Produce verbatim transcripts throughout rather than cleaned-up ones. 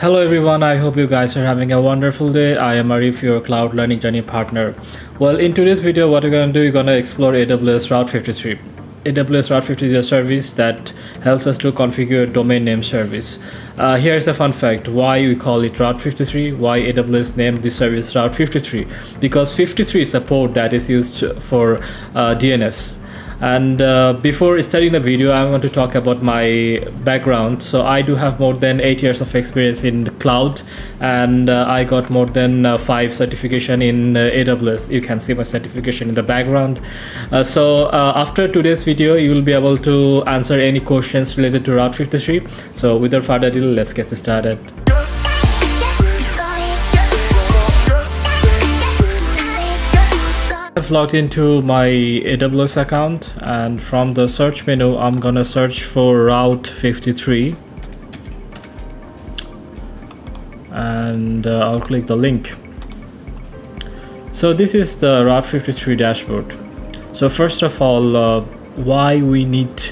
Hello everyone, I hope you guys are having a wonderful day. I am Arif, your cloud learning journey partner. Well, in today's video, what you're going to do, you're going to explore A W S Route fifty-three. A W S Route fifty-three is a service that helps us to configure domain name service. Uh, here's a fun fact, why we call it Route fifty-three, why A W S named this service Route fifty-three. Because fifty-three is a port that is used for uh, D N S. And uh, before starting the video, I want to talk about my background. So I do have more than eight years of experience in the cloud, and uh, I got more than uh, five certification in uh, A W S. You can see my certification in the background. Uh, so uh, after today's video, you will be able to answer any questions related to Route fifty-three. So without further delay, let's get started. I've logged into my A W S account, and from the search menu I'm gonna search for Route fifty-three, and uh, I'll click the link. So this is the Route fifty-three dashboard. So first of all, uh, why we need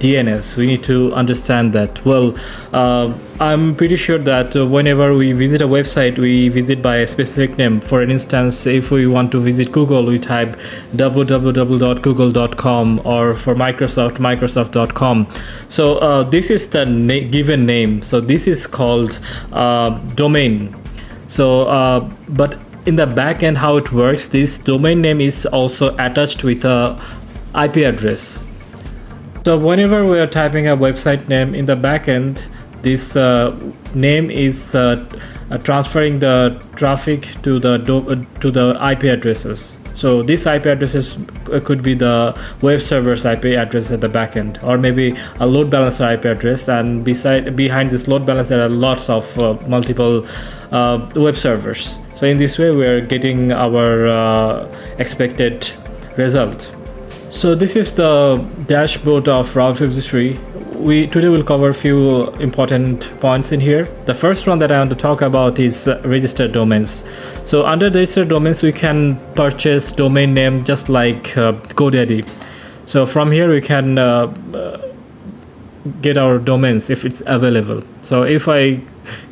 D N S, we need to understand that. Well, uh, I'm pretty sure that uh, whenever we visit a website, we visit by a specific name. For instance, if we want to visit Google, we type w w w dot google dot com, or for Microsoft, microsoft dot com. So uh, this is the na given name. So this is called uh, domain. So, uh, but in the back end, how it works, this domain name is also attached with a I P address. So whenever we are typing a website name in the backend, this uh, name is uh, transferring the traffic to the to the I P addresses. So these I P addresses could be the web server's I P address at the backend, or maybe a load balancer I P address. And beside behind this load balancer, there are lots of uh, multiple uh, web servers. So in this way, we are getting our uh, expected result. So this is the dashboard of Route fifty-three. We today will cover a few important points in here. The first one that I want to talk about is uh, registered domains. So under registered domains, we can purchase domain name just like uh, GoDaddy. So from here we can uh, uh, get our domains if it's available. So if I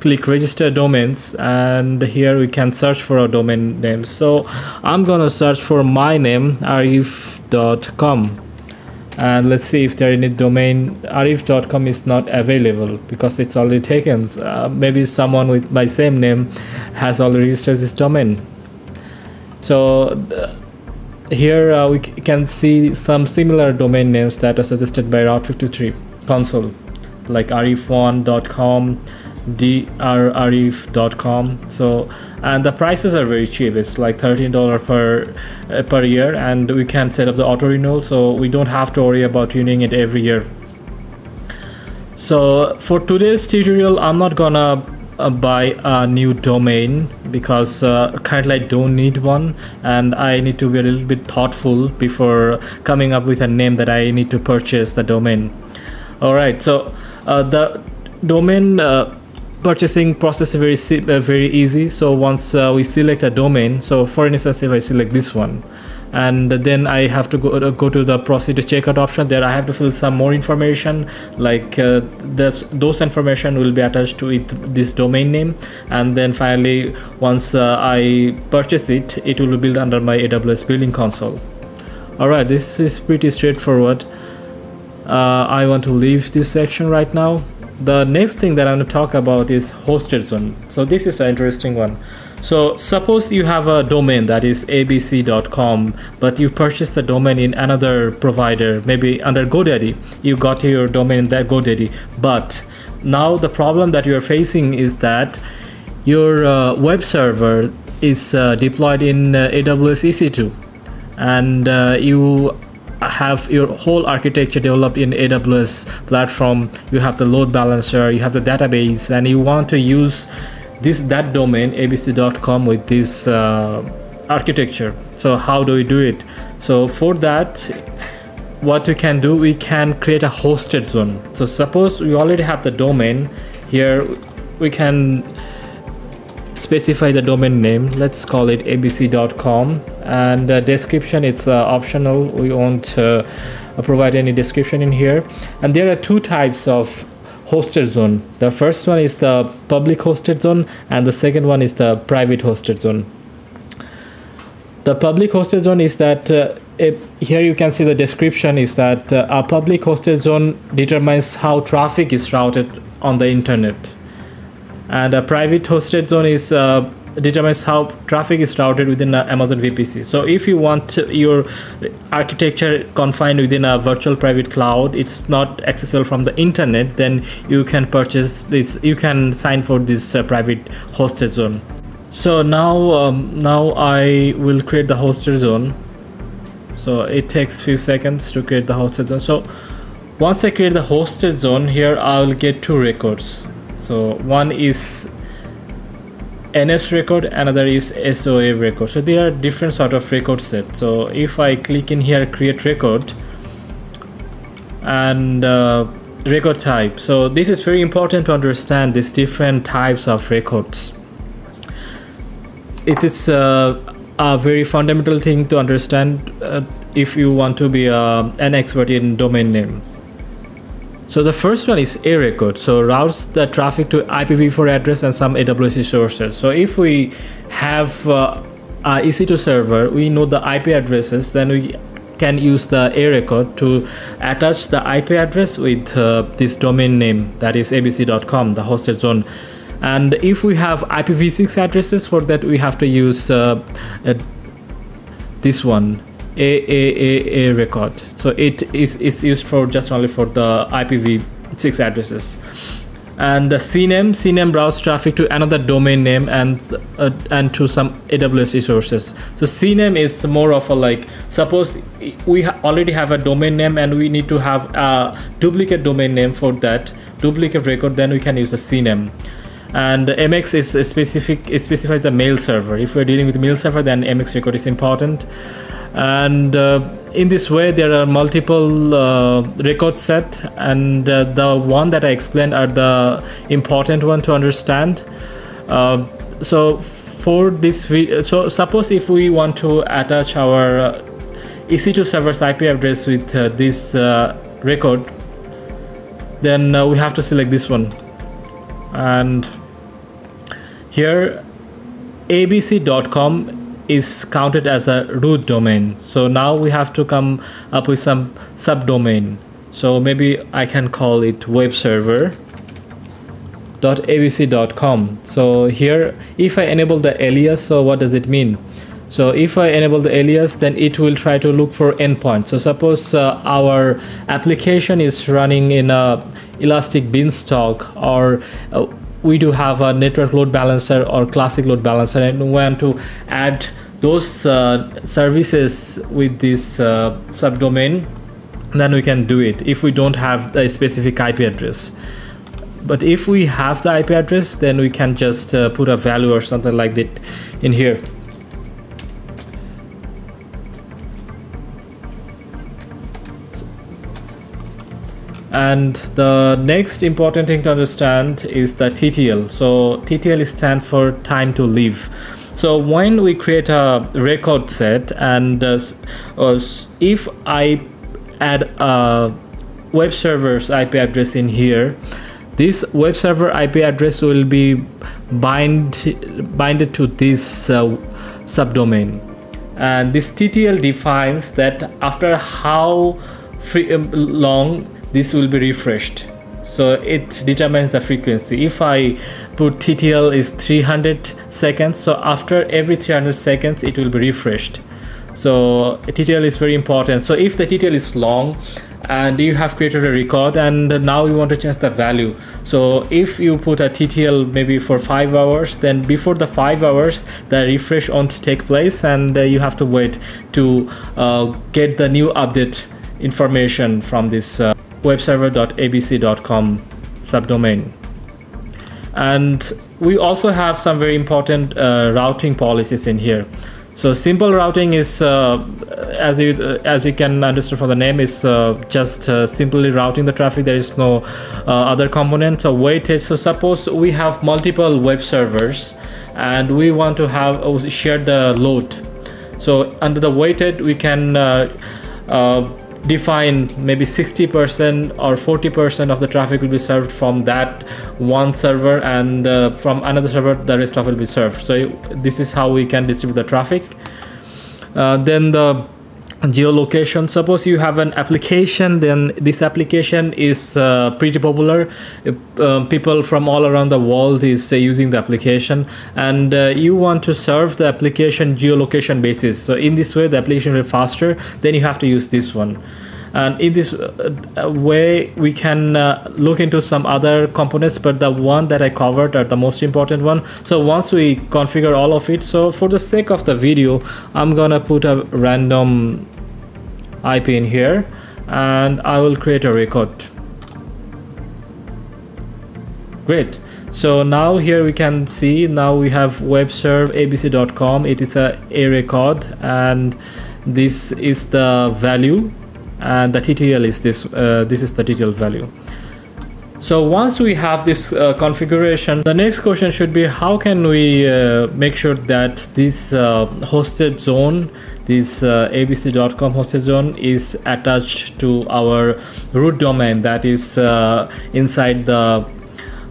click register domains, and here we can search for our domain name. So I'm gonna search for my name, arif dot com, and let's see if there are any domain. Arif dot com is not available because it's already taken. Uh, maybe someone with my same name has already registered this domain. So here uh, we can see some similar domain names that are suggested by Route fifty-three console, like arif one dot com, d r arif dot com. So, and the prices are very cheap. It's like thirteen dollars per uh, per year, and we can set up the auto renewal, so we don't have to worry about renewing it every year. So for today's tutorial, I'm not gonna uh, buy a new domain because uh, currently I don't need one, and I need to be a little bit thoughtful before coming up with a name that I need to purchase the domain. All right, so uh, the domain uh, purchasing process is very uh, very easy. So once uh, we select a domain, so for instance, if I select this one, and then I have to go, uh, go to the proceed to checkout option. There I have to fill some more information, like uh, this, those information will be attached to it, this domain name, and then finally once uh, I purchase it, it will be built under my A W S billing console. All right, this is pretty straightforward. uh, I want to leave this section right now. The next thing that I'm going to talk about is hosted zone. So this is an interesting one. So suppose you have a domain that is a b c dot com, but you purchased the domain in another provider, maybe under GoDaddy. You got your domain in that GoDaddy, but now the problem that you're facing is that your uh, web server is uh, deployed in uh, A W S E C two, and uh, you have your whole architecture developed in A W S platform. You have the load balancer, you have the database, and you want to use this that domain a b c dot com with this uh, architecture. So how do we do it? So for that, what we can do, we can create a hosted zone. So suppose we already have the domain. Here we can specify the domain name. Let's call it a b c dot com, and the description, it's uh, optional. We won't uh, provide any description in here. And there are two types of hosted zone. The first one is the public hosted zone and the second one is the private hosted zone. The public hosted zone is that uh, if here you can see the description is that uh, a public hosted zone determines how traffic is routed on the internet, and a private hosted zone is uh, determines how traffic is routed within uh, Amazon V P C. So if you want your architecture confined within a virtual private cloud, it's not accessible from the internet, then you can purchase this, you can sign for this uh, private hosted zone. So now um, now I will create the hosted zone. So it takes few seconds to create the hosted zone. So once I create the hosted zone, here I will get two records. So one is N S record, another is S O A record. So they are different sort of record set. So if I click in here, create record and uh, record type. So this is very important to understand these different types of records. It is uh, a very fundamental thing to understand uh, if you want to be uh, an expert in domain name. So the first one is A record, so routes the traffic to I P v four address and some A W S sources. So if we have uh, a E C two server, we know the I P addresses, then we can use the A record to attach the I P address with uh, this domain name, that is a b c dot com, the hosted zone. And if we have I P v six addresses, for that we have to use uh, uh, this one, A A A A record. So it is is used for just only for the I P v six addresses. And the C NAME, C NAME routes traffic to another domain name and uh, and to some A W S resources. So C NAME is more of a, like, suppose we ha already have a domain name and we need to have a duplicate domain name for that duplicate record, then we can use the C NAME. And M X is specific, it specifies the mail server. If we're dealing with mail server, then M X record is important. And uh, in this way there are multiple uh, record set, and uh, the one that I explained are the important one to understand. Uh, so for this video, so suppose if we want to attach our uh, E C two server's I P address with uh, this uh, record, then uh, we have to select this one, and here a b c dot com is counted as a root domain. So now we have to come up with some subdomain. So maybe I can call it web server dot a b c dot com. So here if I enable the alias, so what does it mean? So if I enable the alias, then it will try to look for endpoints. So suppose uh, our application is running in a Elastic Beanstalk, or uh, we do have a network load balancer or classic load balancer, and we want to add those uh, services with this uh, subdomain, then we can do it if we don't have a specific I P address. But if we have the I P address, then we can just uh, put a value or something like that in here. And the next important thing to understand is the T T L. So T T L stands for time to live. So when we create a record set, and uh, or if I add a web server's I P address in here, this web server I P address will be bind binded to this uh, subdomain. And this T T L defines that after how free, um, long this will be refreshed. So it determines the frequency. If I put T T L is three hundred seconds, so after every three hundred seconds it will be refreshed. So T T L is very important. So if the T T L is long and you have created a record and now you want to change the value, so if you put a T T L maybe for five hours, then before the five hours the refresh won't take place, and you have to wait to uh, get the new update information from this uh, web server dot a b c dot com subdomain. And we also have some very important uh, routing policies in here. So simple routing is uh, as you uh, as you can understand from the name, is uh, just uh, simply routing the traffic. There is no uh, other component. So weighted, so suppose we have multiple web servers and we want to have uh, share the load. So under the weighted we can uh, uh, define maybe sixty percent or forty percent of the traffic will be served from that one server, and uh, from another server the rest of it will be served. So this is how we can distribute the traffic. Uh, then the geolocation. Suppose you have an application, then this application is uh, pretty popular. Uh, people from all around the world is uh, using the application, and uh, you want to serve the application geolocation basis. So in this way the application will be faster, then you have to use this one. And in this uh, way we can uh, look into some other components, but the one that I covered are the most important one. So once we configure all of it, so for the sake of the video I'm gonna put a random I P in here, and I will create a record. Great. So now here we can see, now we have web serve a b c dot com. It is a, a record, and this is the value, and the T T L is this, uh, this is the T T L value. So once we have this uh, configuration, the next question should be, how can we uh, make sure that this uh, hosted zone, this uh, a b c dot com hosted zone is attached to our root domain that is uh, inside the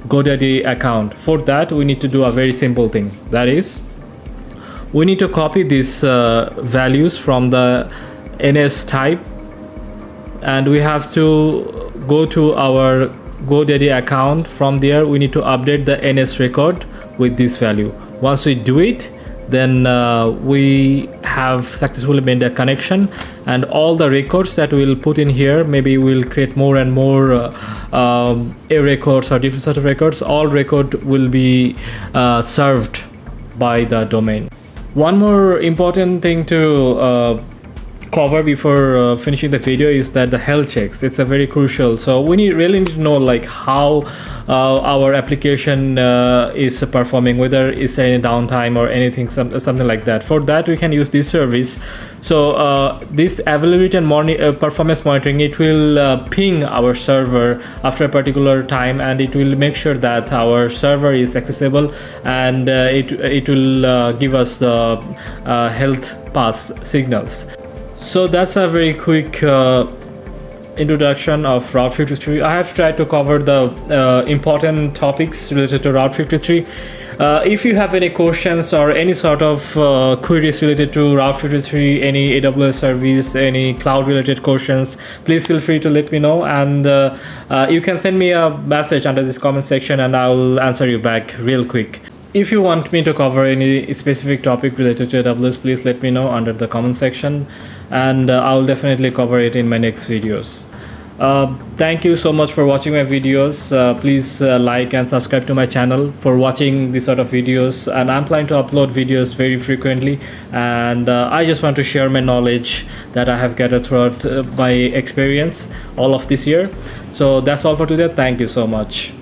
GoDaddy account. For that we need to do a very simple thing, that is we need to copy these uh, values from the N S type, and we have to go to our GoDaddy account. From there we need to update the N S record with this value. Once we do it, then uh, we have successfully made a connection, and all the records that we'll put in here, maybe we'll create more and more uh, um, A records or different sort of records, all record will be uh, served by the domain. One more important thing to uh, cover before uh, finishing the video is that the health checks, it's a very crucial. So we need really need to know like how uh, our application uh, is performing, whether is there any downtime or anything, some, something like that. For that we can use this service. So uh, this availability and uh, performance monitoring, it will uh, ping our server after a particular time, and it will make sure that our server is accessible, and uh, it, it will uh, give us the uh, uh, health pass signals. So that's a very quick uh, introduction of Route fifty-three. I have tried to cover the uh, important topics related to Route fifty-three. Uh, if you have any questions or any sort of uh, queries related to Route fifty-three, any A W S service, any cloud related questions, please feel free to let me know, and uh, uh, you can send me a message under this comment section and I will answer you back real quick. If you want me to cover any specific topic related to A W S, please let me know under the comment section, and uh, I'll definitely cover it in my next videos. Uh, thank you so much for watching my videos. Uh, please uh, like and subscribe to my channel for watching this sort of videos, and I'm planning to upload videos very frequently, and uh, I just want to share my knowledge that I have gathered throughout uh, my experience all of this year. So that's all for today. Thank you so much.